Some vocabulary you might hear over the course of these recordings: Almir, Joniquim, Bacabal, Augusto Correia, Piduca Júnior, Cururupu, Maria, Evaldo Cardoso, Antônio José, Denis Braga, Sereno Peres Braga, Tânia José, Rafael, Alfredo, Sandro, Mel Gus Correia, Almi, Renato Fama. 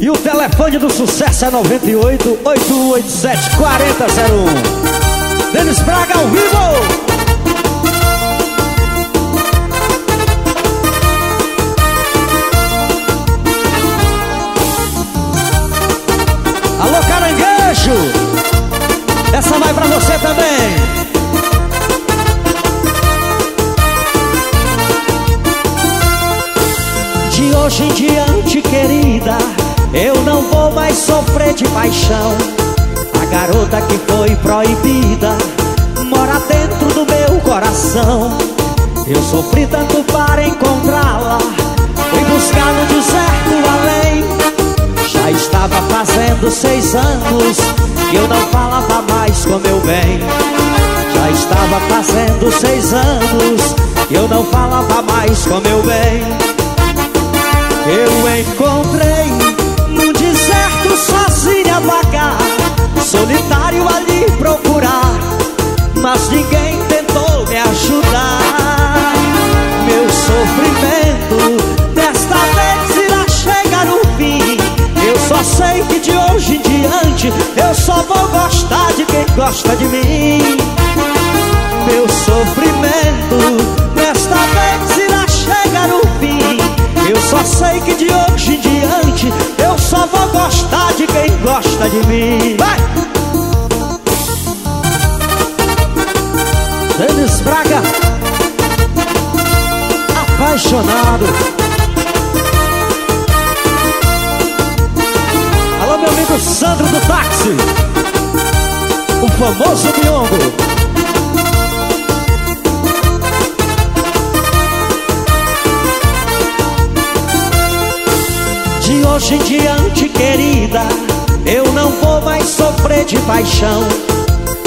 E o telefone do sucesso é 98-887-4001. Denis Braga ao vivo. Alô, caranguejo, essa vai pra você também. De hoje em diante, querida, eu não vou mais sofrer de paixão. A garota que foi proibida mora dentro do meu coração. Eu sofri tanto para encontrá-la, fui buscar no deserto além. Já estava fazendo 6 anos que eu não falava mais com meu bem. Já estava fazendo 6 anos que eu não falava mais com meu bem. Eu encontrei no deserto sozinha vagar, solitário ali procurar, mas ninguém tentou me ajudar. Meu sofrimento desta vez irá chegar no fim. Eu só sei que de hoje em diante eu só vou gostar de quem gosta de mim. Meu sofrimento desta vez irá chegar no fim. Eu só sei que de hoje em diante eu só vou gostar de quem gosta de mim. Vai! Denis Braga, apaixonado. Alô, meu amigo Sandro do táxi, o famoso Miongo. De hoje em diante, querida, eu não vou mais sofrer de paixão.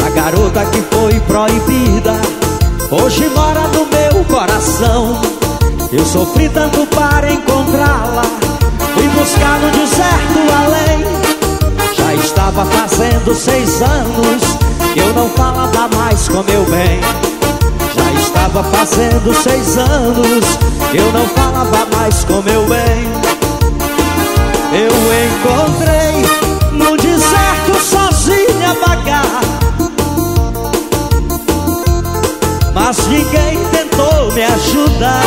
A garota que foi proibida hoje mora no meu coração. Eu sofri tanto para encontrá-la, fui buscar no deserto além. Já estava fazendo 6 anos que eu não falava mais com meu bem. Já estava fazendo 6 anos que eu não falava mais com meu bem. Eu encontrei no deserto sozinha vagar, mas ninguém tentou me ajudar.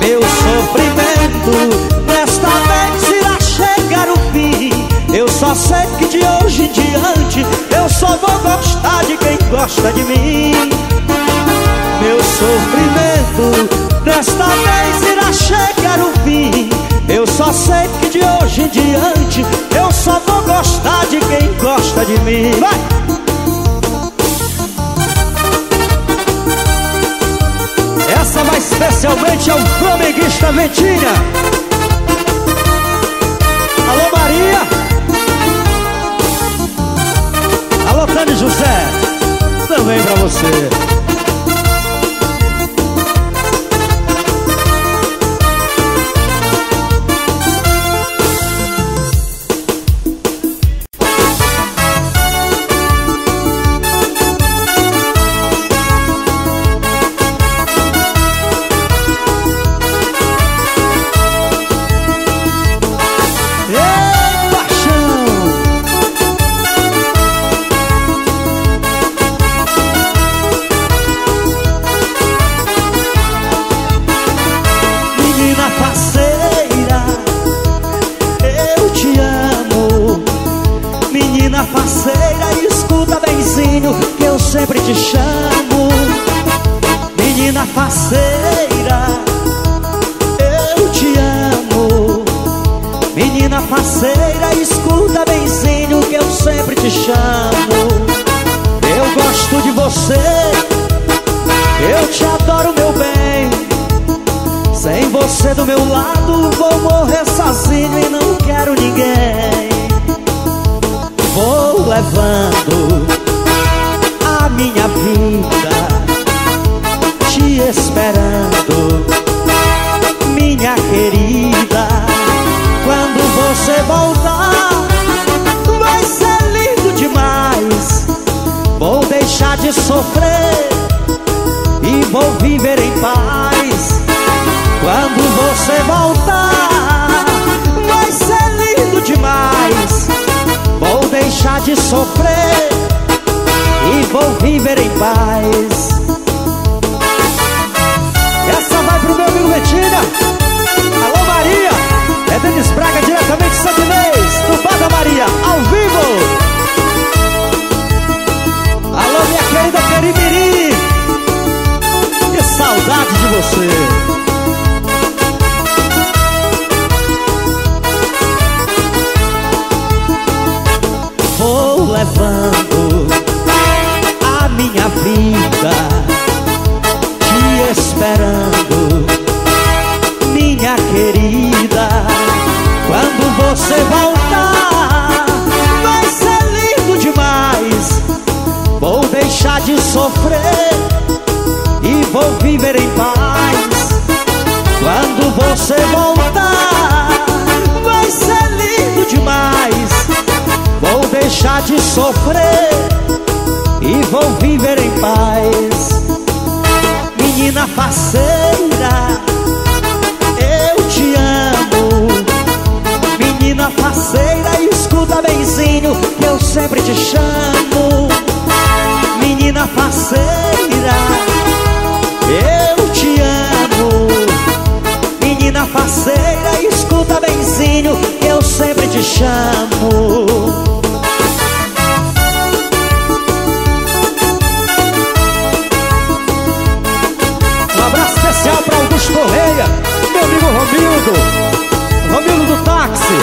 Meu sofrimento desta vez irá chegar o fim. Eu só sei que de hoje em diante eu só vou gostar de quem gosta de mim. Meu sofrimento desta vez irá chegar o fim. Eu só sei que de hoje em diante eu só vou gostar de quem gosta de mim. Vai! Essa vai especialmente ao flamenguista Mentinha. Alô, Maria. Alô, Tânia José, também pra você. Quando você voltar, vai ser sofrer e vou viver em paz. Essa vai pro meu amigo Metida. Alô Maria, é Denis Braga diretamente de Santa Inês, do Bar da Maria, ao vivo. Alô minha querida Querimiri, que saudade de você. Levando a minha vida, te esperando, minha querida. Quando você voltar, vai ser lindo demais. Vou deixar de sofrer e vou viver em paz. Quando você voltar, vai ser lindo demais. Vou deixar de sofrer e vou viver em paz. Menina faceira, eu te amo. Menina faceira, escuta benzinho, que eu sempre te chamo. Menina faceira, eu te amo. Menina faceira, escuta benzinho, que eu sempre te chamo. Para Augusto Correia, meu amigo Romildo, Romildo do táxi,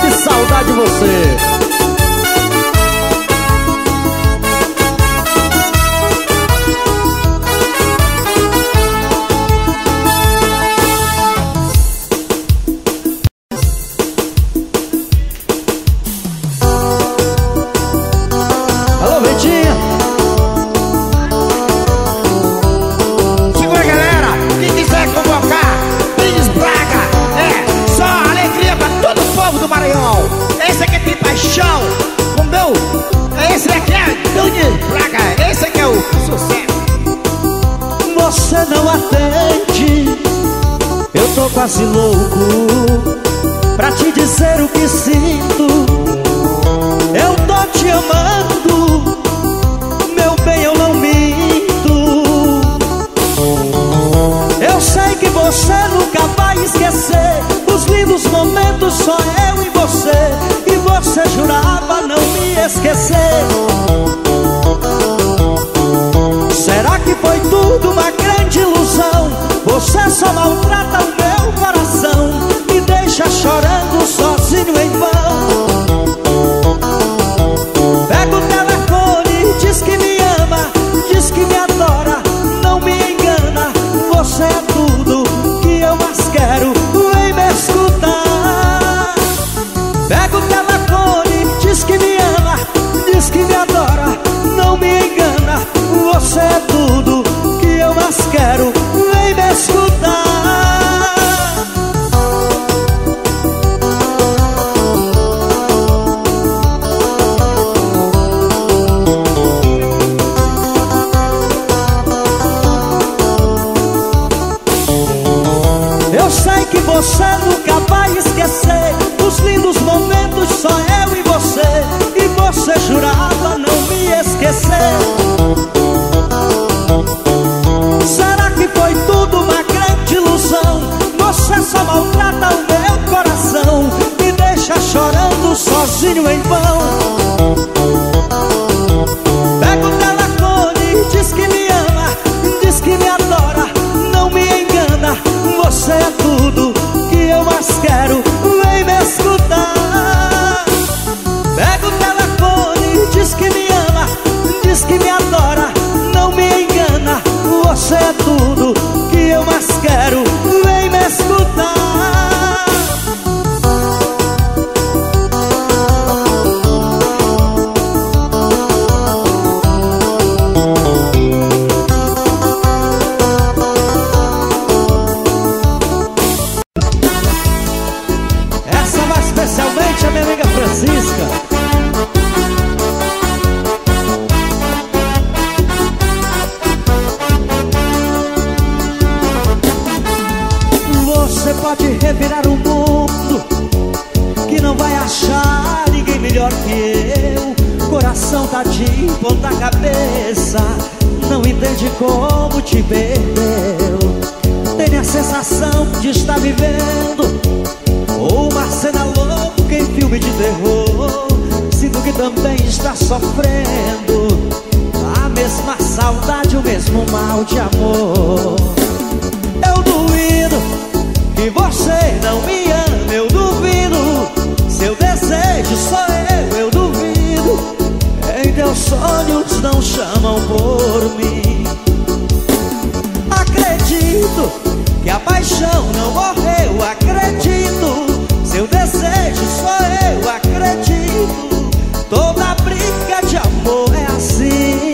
que saudade de você. Quase louco pra te dizer o que sinto. Eu tô te amando, meu bem, eu não minto. Eu sei que você nunca vai esquecer os lindos momentos, só eu e você. E você jurava não me esquecer. Será que foi tudo uma grande ilusão? Você só maltrata o meu coração, me deixa chorando sozinho em vão. Pega o telefone, diz que me ama, diz que me adora, não me engana. Você é tudo que eu mais quero, vem me escutar. Pega o telefone, diz que me ama, diz que me adora, não me engana. Você é tudo que eu mais quero, vem me escutar. Você nunca vai esquecer os lindos momentos, só eu e você. E você jurava não me esquecer. Será que foi tudo uma grande ilusão? Você só maltrata o meu coração, me deixa chorando sozinho em vão. Pega o telefone, diz que me ama, diz que me adora, não me engana. Você é tudo que eu mais quero, vem me escutar. Pega o telefone, diz que me ama, diz que me adora, não me engana. Você é tudo que eu mais quero, vem me escutar. volta de ponta cabeça, não entende como te perdeu. Tenho a sensação de estar vivendo uma cena louca em filme de terror. Sinto que também está sofrendo a mesma saudade, o mesmo mal de amor. Eu duvido que você não me ama, eu duvido. Seu desejo sou eu duvido. Em teus sonhos não chamam por mim. Acredito que a paixão não morreu, acredito. Seu desejo sou eu, acredito. Toda briga de amor é assim.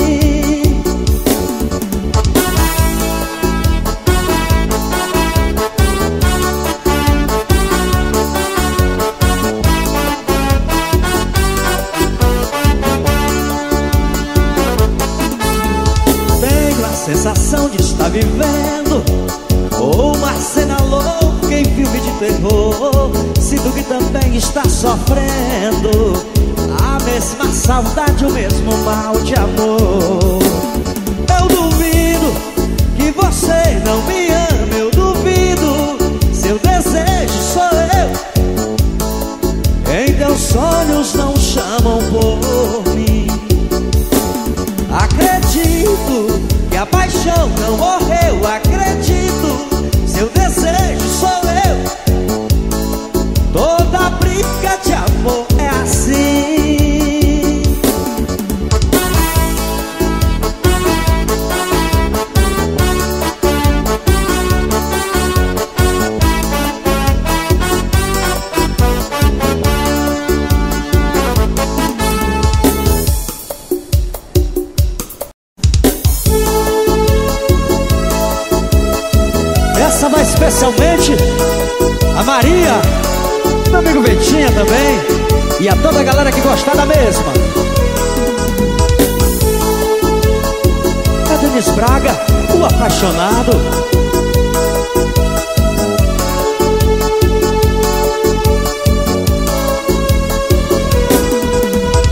Sensação de estar vivendo uma cena louca em filme de terror. Sinto que também está sofrendo a mesma saudade, o mesmo mal de amor. Eu duvido que você não me ama, eu duvido. Seu desejo sou eu. Em teus sonhos não chamam por mim. Acredito que a paixão não morreu, acredito. Seu desejo sou eu. Toda briga de amor é assim. Especialmente a Maria, meu amigo Betinha também, e a toda a galera que gostar da mesma. É Denis Braga, o apaixonado.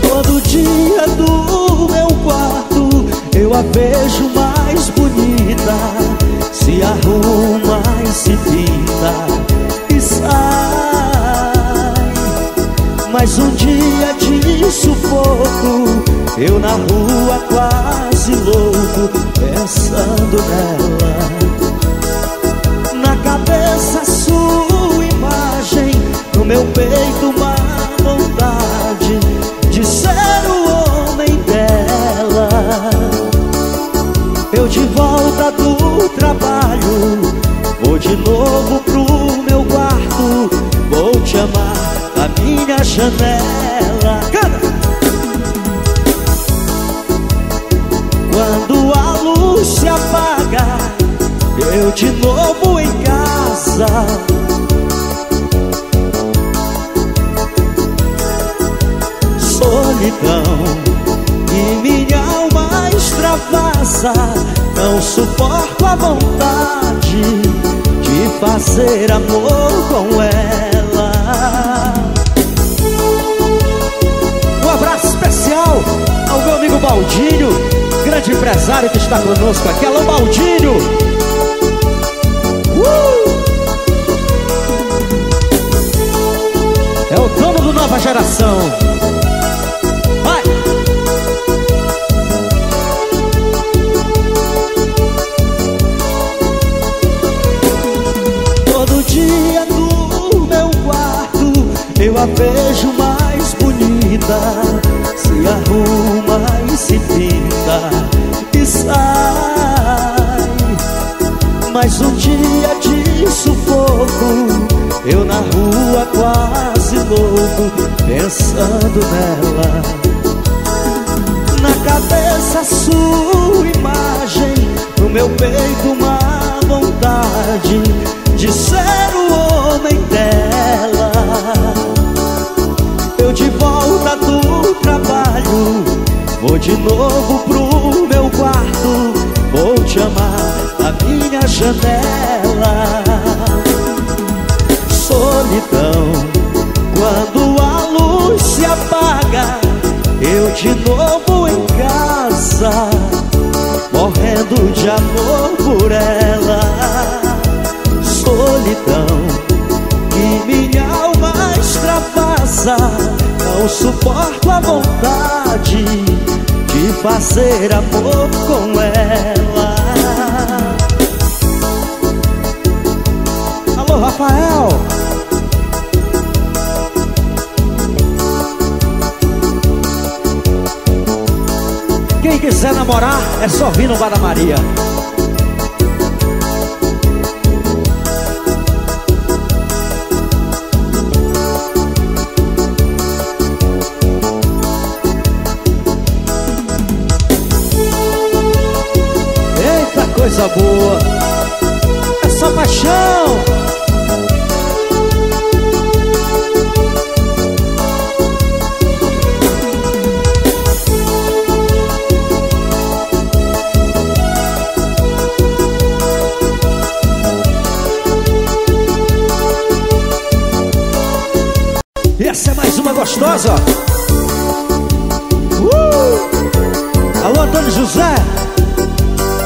Todo dia do meu quarto eu a vejo mais bonita. Se arruma e se pinta e sai. Mas um dia de sufoco, eu na rua quase louco, pensando nela. Na cabeça sua imagem, no meu peito uma vontade de ser o homem dela. Eu de volta do trabalho, vou de novo pro meu quarto, vou te amar na minha janela. Quando a luz se apaga, eu de novo em casa. Solidão e minha alma extravasa, não suporto a vontade de fazer amor com ela. Um abraço especial ao meu amigo Baldinho, grande empresário que está conosco aqui. Alô, Baldinho! É o dono do Nova Geração. Vai! Dia do meu quarto, eu a vejo mais bonita. Se arruma e se pinta e sai. Mas um dia de sufoco, eu na rua quase louco, pensando nela. Na cabeça sua imagem, no meu peito uma vontade de ser o homem dela. Eu de volta do trabalho, vou de novo pro meu quarto, vou te amar na minha janela. Solidão, quando a luz se apaga, eu de novo morrendo de amor por ela. Solidão que minha alma extravasa, não suporto a vontade de fazer amor com ela. Alô, Rafael! Quem quiser namorar, é só vir no Bar da Maria. Eita, coisa boa! É só paixão! Essa é mais uma gostosa. Alô, Antônio José,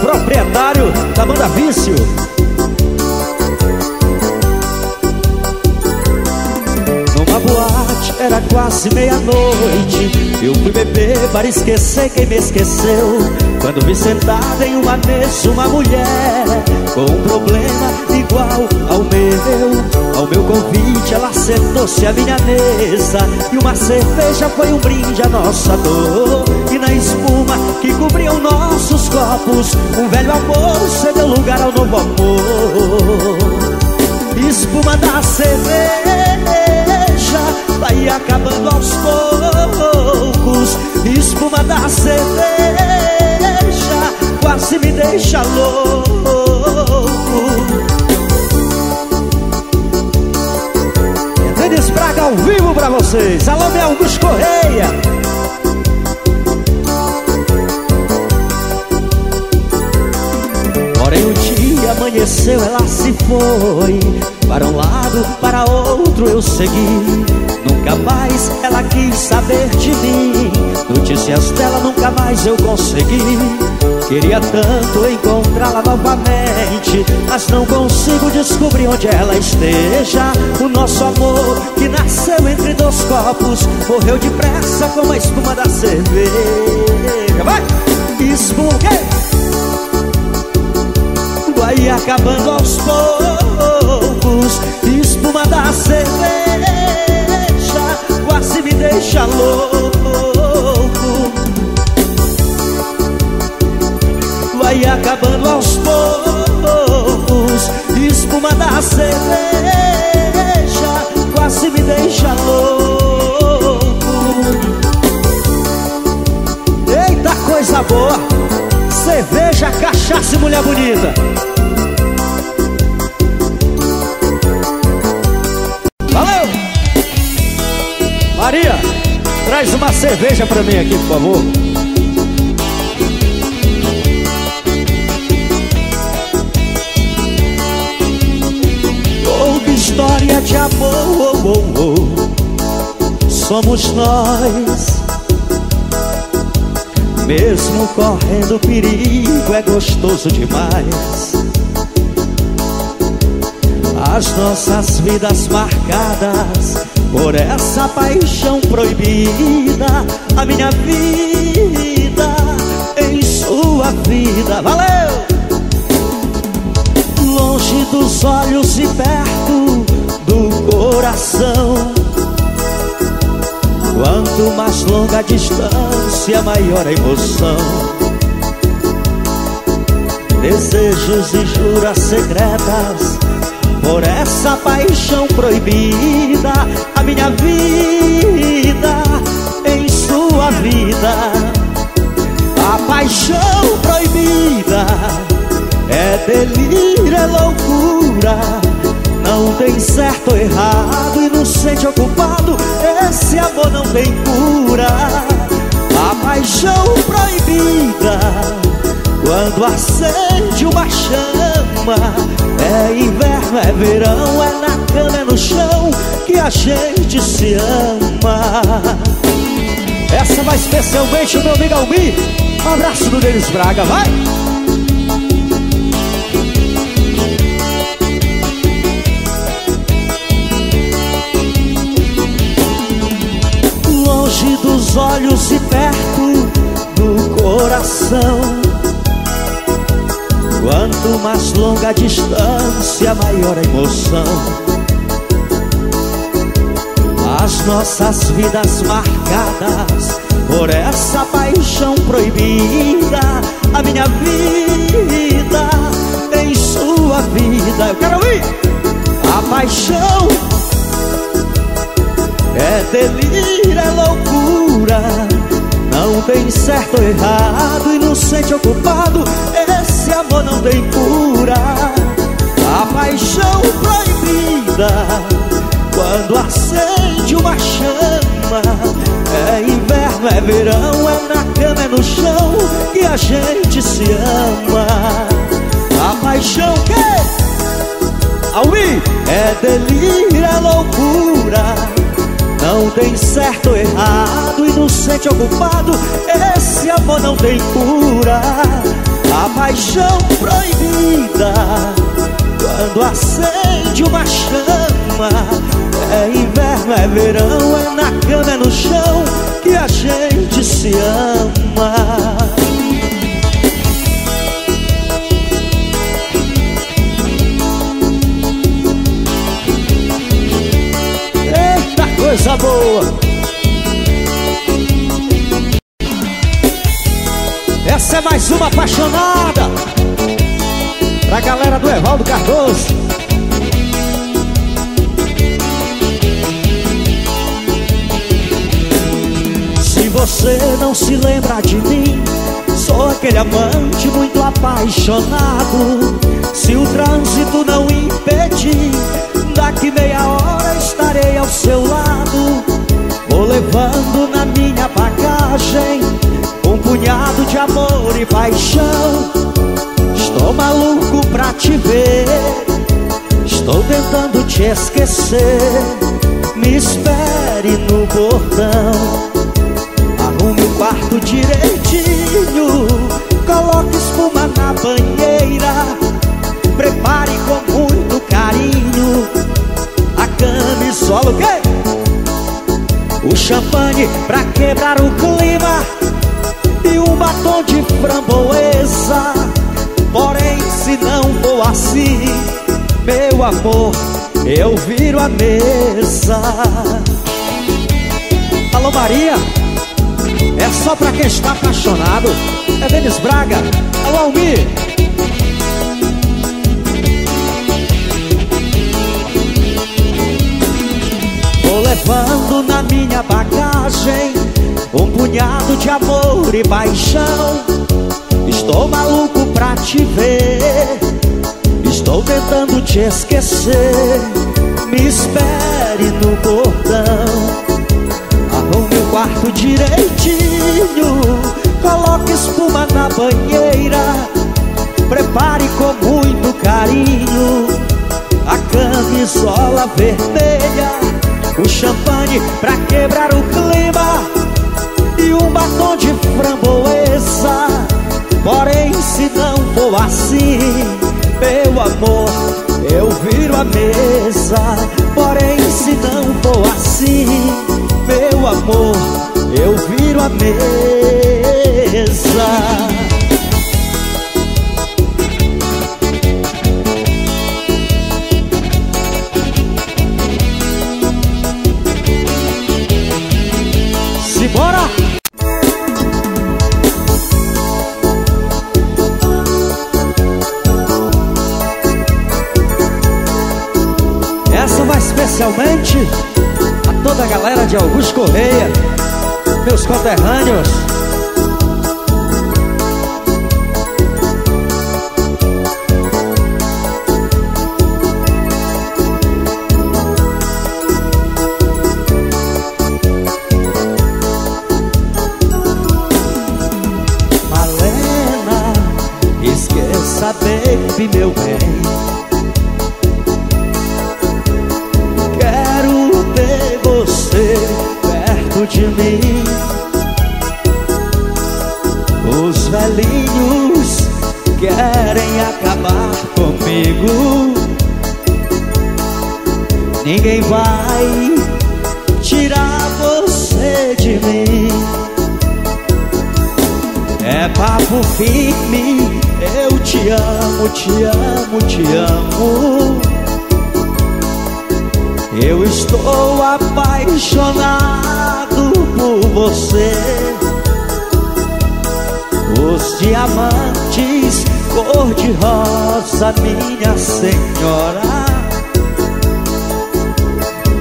proprietário da banda Vício. Numa boate era quase meia-noite, eu fui beber para esquecer quem me esqueceu. Quando vi sentada em uma mesa uma mulher com um problema igual ao meu. Ao meu convite ela sentou-se à minha mesa, e uma cerveja foi um brinde à nossa dor. E na espuma que cobriam nossos copos, um velho amor cedeu lugar ao novo amor. Espuma da cerveja vai acabando aos poucos. Espuma da cerveja quase me deixa louco. Denis Braga ao vivo pra vocês. Alô, Mel Gus Correia. Porém o dia amanheceu, ela se foi. Para um lado, para outro eu segui. Nunca mais ela quis saber de mim. Notícias dela nunca mais eu consegui. Queria tanto encontrá-la novamente, mas não consigo descobrir onde ela esteja. O nosso amor que nasceu entre dois copos morreu depressa como a espuma da cerveja. Vai! Espuma o quê? Vai acabando aos poucos. Espuma da cerveja quase me deixa louco. Vai acabando aos poucos. Espuma da cerveja quase me deixa louco. Eita, coisa boa! Cerveja, cachaça e mulher bonita. Valeu! Maria, traz uma cerveja pra mim aqui, por favor. História de amor, oh, oh, oh. Somos nós. Mesmo correndo perigo, é gostoso demais. As nossas vidas marcadas por essa paixão proibida. A minha vida em sua vida. Valeu! Longe dos olhos e perto do coração. Quanto mais longa a distância, maior a emoção. Desejos e juras secretas por essa paixão proibida. A minha vida em sua vida. A paixão proibida é delírio, é loucura. Não tem certo ou errado, inocente ou culpado, esse amor não tem cura. A paixão proibida, quando acende uma chama, é inverno, é verão, é na cama, é no chão, que a gente se ama. Essa vai especialmente o meu amigo Almi. Um abraço do Denis Braga, vai! olhos e perto do coração. Quanto mais longa a distância, maior a emoção. As nossas vidas marcadas por essa paixão proibida. A minha vida em sua vida. Eu quero ouvir! A paixão é delírio, é loucura. Não tem certo ou errado, inocente ou culpado. Esse amor não tem cura. A paixão proibida. Quando acende uma chama, é inverno, é verão, é na cama, é no chão que a gente se ama. A paixão que Almi é delírio, é loucura. Não tem certo ou errado, inocente ou culpado. Esse amor não tem cura. A paixão proibida. Quando acende uma chama, é inverno, é verão, é na cama, é no chão que a gente se ama. Eita coisa boa! Essa é mais uma apaixonada pra galera do Evaldo Cardoso. Se você não se lembra de mim, sou aquele amante muito apaixonado. Se o trânsito não impedir, daqui meia hora estarei ao seu lado. Vou levando na minha bagagem um punhado de amor e paixão. Estou maluco pra te ver, estou tentando te esquecer. Me espere no portão, arrume o quarto direitinho, coloque espuma na banheira, prepare com muito carinho a camisola, o quê? O champanhe pra quebrar o clima e um batom de framboesa. Porém, se não for assim, meu amor, eu viro a mesa. Alô, Maria, é só pra quem está apaixonado. É Denis Braga, alô, Almir. Vou levando na minha bagagem um punhado de amor e paixão. Estou maluco pra te ver, estou tentando te esquecer. Me espere no portão, arrume o quarto direitinho, coloque espuma na banheira, prepare com muito carinho a camisola vermelha, o champanhe pra quebrar o clima e um batom de framboesa. Porém, se não for assim, meu amor, eu viro a mesa. Porém, se não for assim, meu amor, eu viro a mesa. Simbora! Especialmente a toda a galera de Augusto Correia, meus conterrâneos. Malena, esqueça, baby, meu bem. Perto de mim, os velhinhos querem acabar comigo. Ninguém vai tirar você de mim. É papo firme. Eu te amo, te amo, te amo. Eu estou apaixonado por você. Os diamantes cor de rosa, minha senhora.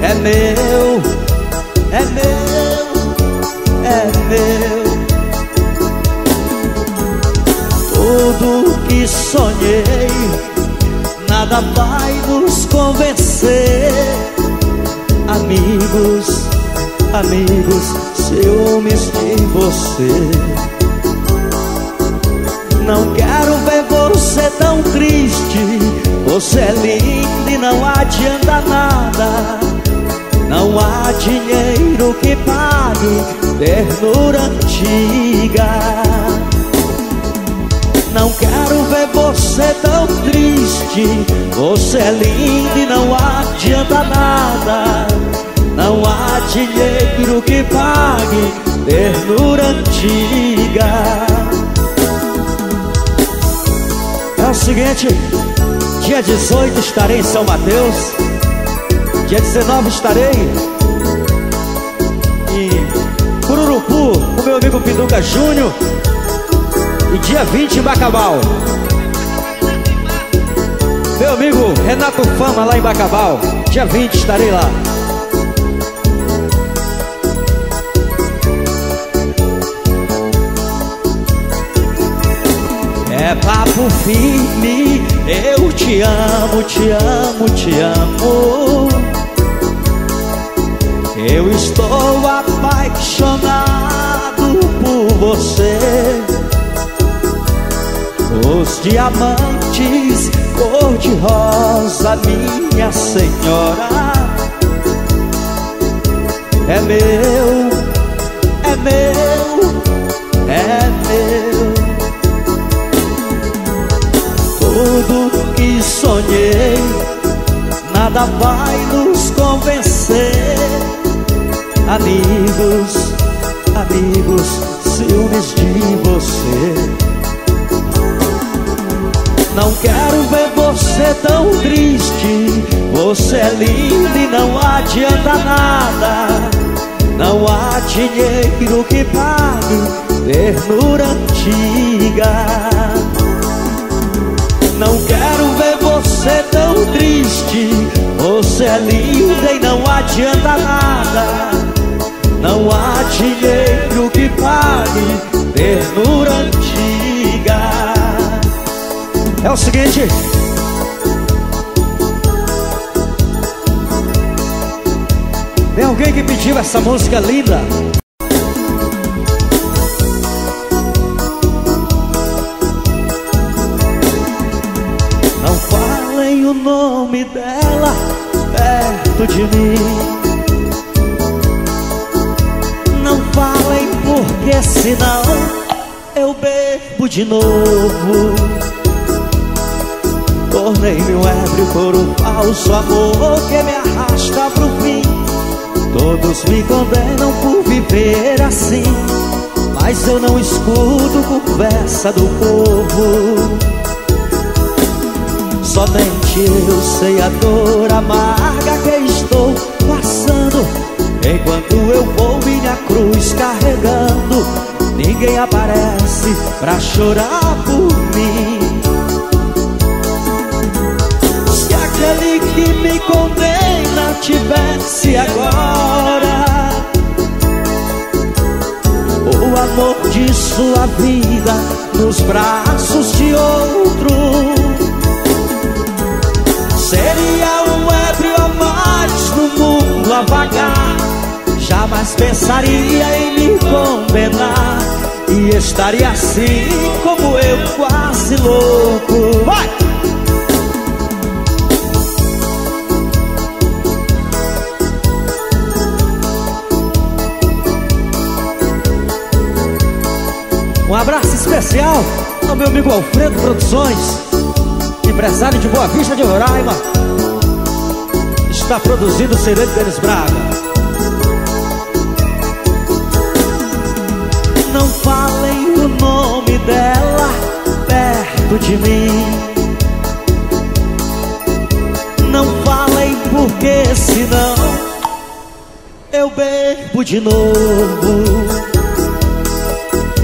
É meu, é meu, é meu. Tudo que sonhei, nada vai nos convencer. Amigos, amigos, ciúmes de você. Não quero ver você tão triste. Você é lindo e não adianta nada. Não há dinheiro que pague ternura antiga. Não quero ver você tão triste. Você é lindo e não adianta nada. Não há dinheiro que pague ternura antiga. É o seguinte, dia 18 estarei em São Mateus. Dia 19 estarei em Cururupu com meu amigo Piduca Júnior. E dia 20 em Bacabal, meu amigo Renato Fama lá em Bacabal. Dia 20 estarei lá. É papo firme. Eu te amo, te amo, te amo. Eu estou apaixonado por você. Os diamantes cor de rosa, minha senhora. É meu, é meu, é meu. Tudo que sonhei, nada vai nos convencer. Amigos, amigos, ciúmes de você. Não quero ver você tão triste. Você é lindo e não adianta nada. Não há dinheiro que pague ternura antiga. Não quero ver você tão triste. Você é linda e não adianta nada. Não há dinheiro que pague ternura antiga. É o seguinte, tem alguém que pediu essa música linda? Não falem o nome dela perto de mim. Porque senão eu bebo de novo. Tornei-me um ébrio por um falso amor que me arrasta pro fim. Todos me condenam por viver assim, mas eu não escuto conversa do povo. Somente eu sei a dor amarga que estou passando. Enquanto eu vou minha cruz carregando, ninguém aparece pra chorar por mim. Se aquele que me condena tivesse agora o amor de sua vida nos braços de outro, seria um ébrio a mais no mundo a vagar. Jamais pensaria em me condenar e estaria assim como eu, quase louco. Vai! Um abraço especial ao meu amigo Alfredo Produções, empresário de Boa Vista de Roraima. Está produzindo o Sereno Peres Braga. Não falem o nome e dela perto de mim. Não falem porque senão eu bebo de novo.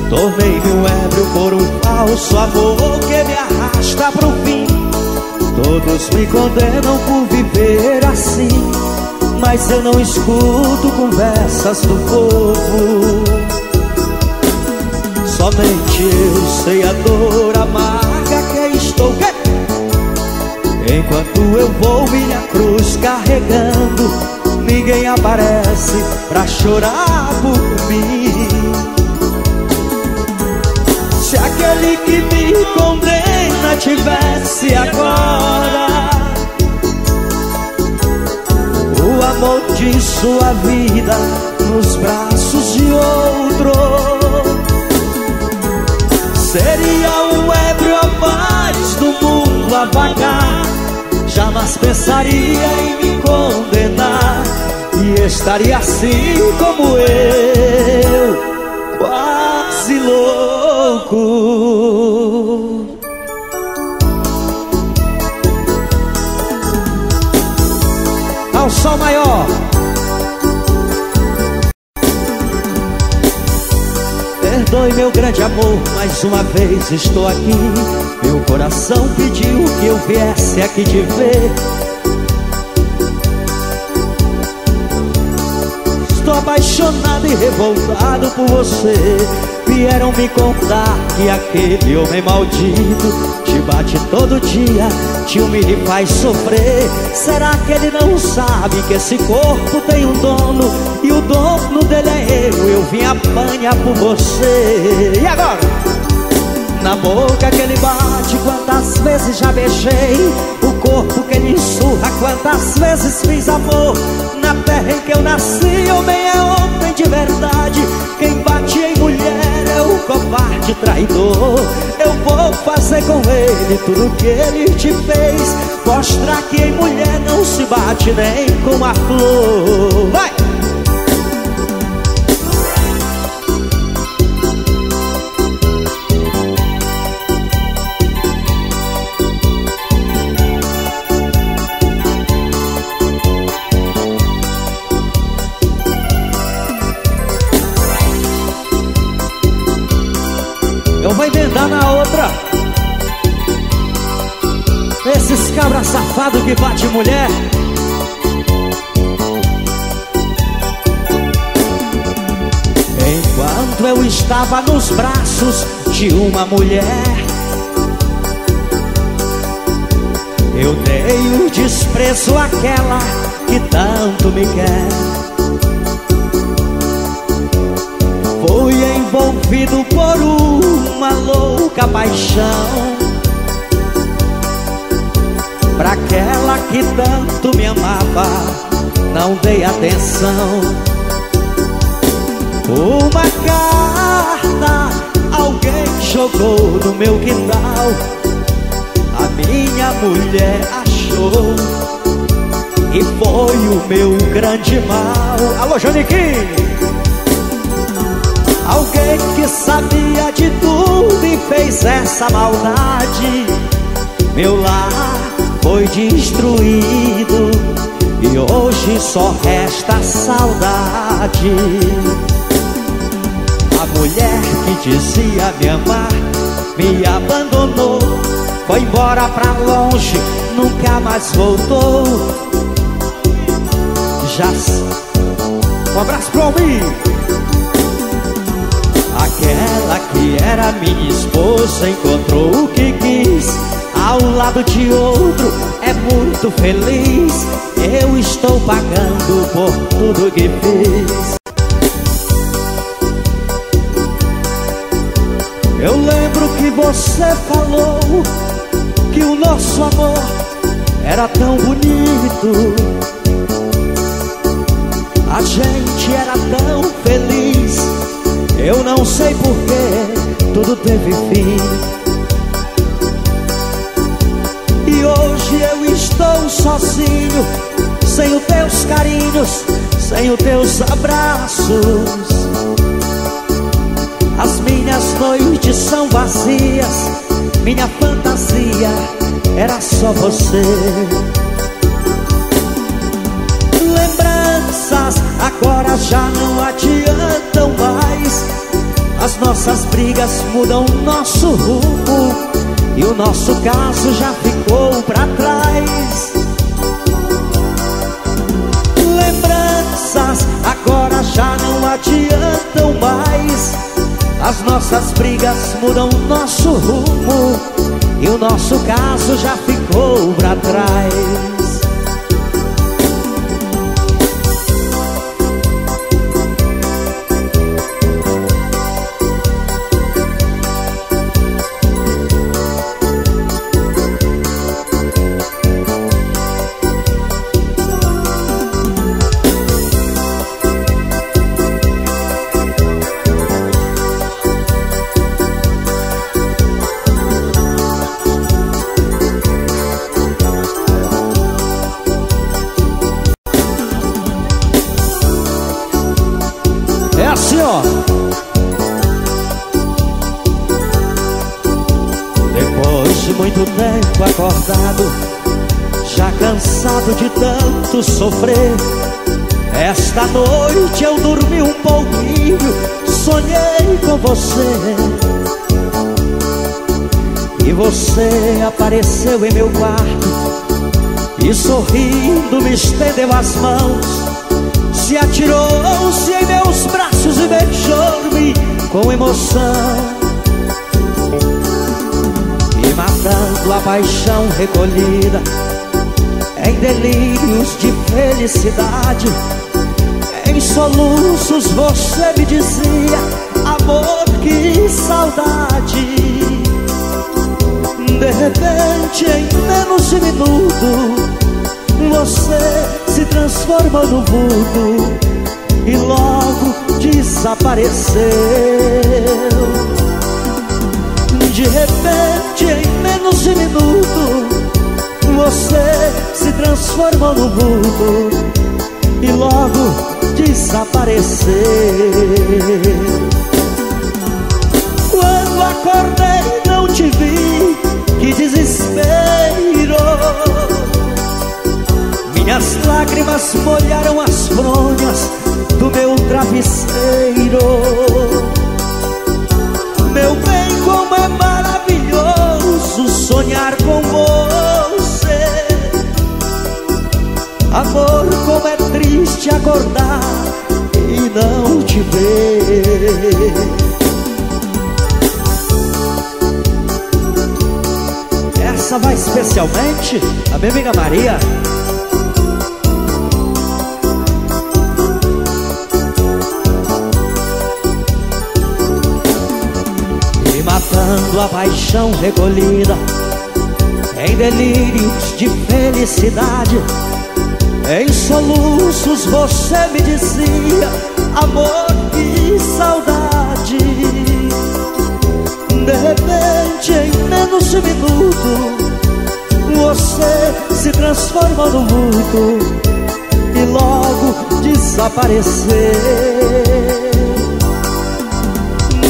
Tornei-me ébrio por um falso amor que me arrasta pro fim. Todos me condenam por viver assim, mas eu não escuto conversas do povo. Somente eu sei a dor amarga que estou enquanto eu vou minha cruz carregando. Ninguém aparece pra chorar por mim. Se aquele que me condena tivesse agora o amor de sua vida nos braços de outro, seria o ébrio a mais do mundo a vagar. Jamais pensaria em me condenar e estaria assim como eu, quase louco. Ao sol maior. Perdoe meu grande amor, mais uma vez estou aqui. Meu coração pediu que eu viesse aqui te ver. Estou apaixonado e revoltado por você. Vieram me contar que aquele homem maldito te bate todo dia, te humilha e faz sofrer. Será que ele não sabe que esse corpo tem um dono e o dono dele é eu? Eu vim apanhar por você. E agora? Na boca que ele bate, quantas vezes já beijei. O corpo que ele surra, quantas vezes fiz amor. Na terra em que eu nasci, homem é homem de verdade. Quem bate em mulher é o covarde traidor. Eu vou fazer com ele tudo o que ele te fez. Mostrar que em mulher não se bate nem com a flor. Vai! Esses cabra safado que bate mulher. Enquanto eu estava nos braços de uma mulher, eu dei o desprezo àquela que tanto me quer. Fui envolvido por uma louca paixão, pra aquela que tanto me amava, não dei atenção. Uma carta alguém jogou no meu quintal, a minha mulher achou e foi o meu grande mal. Alô, Joniquim! Alguém que sabia de tudo e fez essa maldade. Meu lar foi destruído e hoje só resta saudade. A mulher que dizia me amar me abandonou, foi embora pra longe, nunca mais voltou. Já um abraço pro Almir. Aquela que era minha esposa encontrou o que quis, ao lado de outro é muito feliz. Eu estou pagando por tudo que fiz. Eu lembro que você falou que o nosso amor era tão bonito, a gente era tão feliz. Eu não sei porquê tudo teve fim. E hoje eu estou sozinho, sem os teus carinhos, sem os teus abraços. As minhas noites são vazias, minha fantasia era só você. Lembranças agora já não adiantam mais. As nossas brigas mudam o nosso rumo e o nosso caso já ficou pra trás. Lembranças agora já não adiantam mais. As nossas brigas mudam o nosso rumo e o nosso caso já ficou pra trás. Já cansado de tanto sofrer, esta noite eu dormi um pouquinho, sonhei com você. E você apareceu em meu quarto e sorrindo me estendeu as mãos, se atirou-se em meus braços e beijou-me com emoção. Matando a paixão recolhida em delírios de felicidade, em soluços você me dizia: amor, que saudade. De repente, em menos de minuto, você se transformou no vulto e logo desapareceu. De repente, em menos de minuto, você se transformou no vulto e logo desapareceu. Quando acordei não te vi, que desespero. Minhas lágrimas molharam as fronhas do meu travesseiro. Meu bem, como é maravilhoso sonhar com você. Amor, como é triste acordar e não te ver. Essa vai especialmente a minha amiga Maria. Matando a paixão recolhida em delírios de felicidade, em soluços você me dizia: amor, que saudade. De repente, em menos de minuto, você se transformou no vulto e logo desapareceu.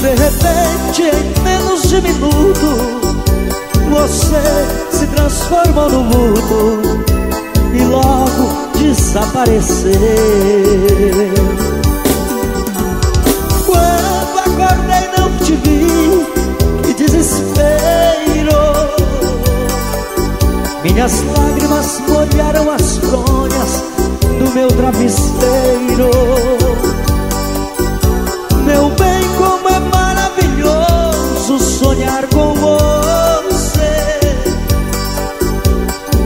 De repente, em menos de minuto, você se transformou no vulto e logo desapareceu. Quando acordei não te vi, que desespero. Minhas lágrimas molharam as fronhas do meu travesseiro. Meu bem, como é maravilhoso sonhar com você.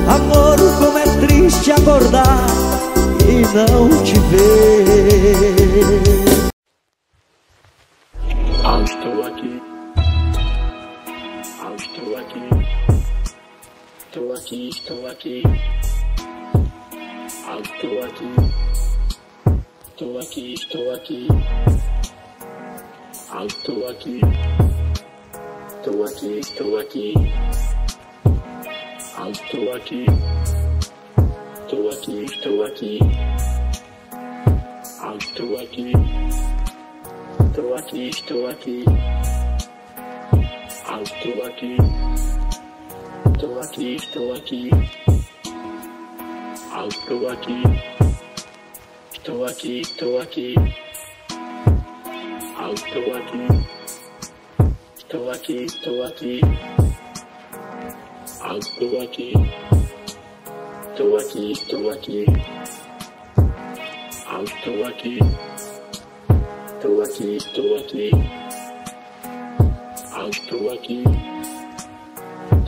Amor, como é triste acordar e não te ver. Eu estou aqui. Eu estou aqui. Estou aqui, estou aqui. Eu estou aqui. Estou aqui, estou aqui. Eu estou aqui, estou aqui, estou aqui. Eu estou aqui, estou aqui, estou aqui. Eu estou aqui, Estou aqui, estou aqui. Estou aqui. Estou aqui, estou aqui. Estou aqui. Estou aqui, estou aqui. Estou aqui. Estou aqui, estou aqui. Estou aqui. Estou aqui, estou aqui. Estou aqui. Estou aqui, estou aqui. Estou aqui. Estou aqui, estou aqui. Estou aqui. Estou